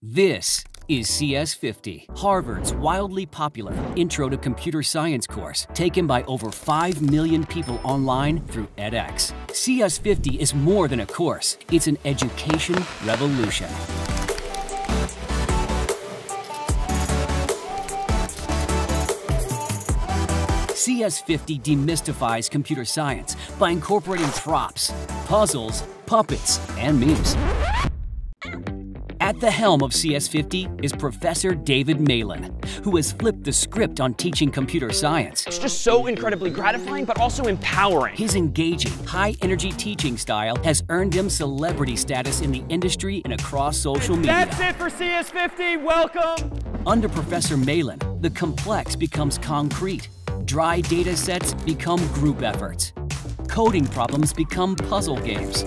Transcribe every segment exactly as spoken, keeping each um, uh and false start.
This is C S fifty, Harvard's wildly popular Intro to Computer Science course, taken by over five million people online through edX. C S fifty is more than a course. It's an education revolution. C S fifty demystifies computer science by incorporating props, puzzles, puppets, and memes. At the helm of C S fifty is Professor David Malan, who has flipped the script on teaching computer science. It's just so incredibly gratifying, but also empowering. His engaging, high-energy teaching style has earned him celebrity status in the industry and across social media. That's it for C S fifty, welcome! Under Professor Malan, the complex becomes concrete. Dry data sets become group efforts. Coding problems become puzzle games.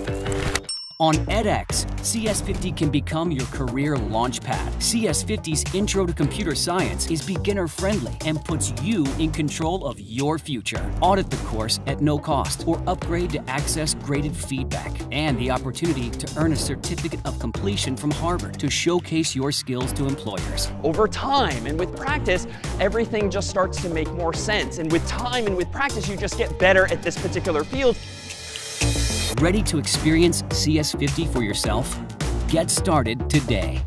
On edX, C S fifty can become your career launchpad. C S fifty's Intro to Computer Science is beginner-friendly and puts you in control of your future. Audit the course at no cost or upgrade to access graded feedback and the opportunity to earn a certificate of completion from Harvard to showcase your skills to employers. Over time and with practice, everything just starts to make more sense. And with time and with practice, you just get better at this particular field. Ready to experience C S fifty for yourself? Get started today.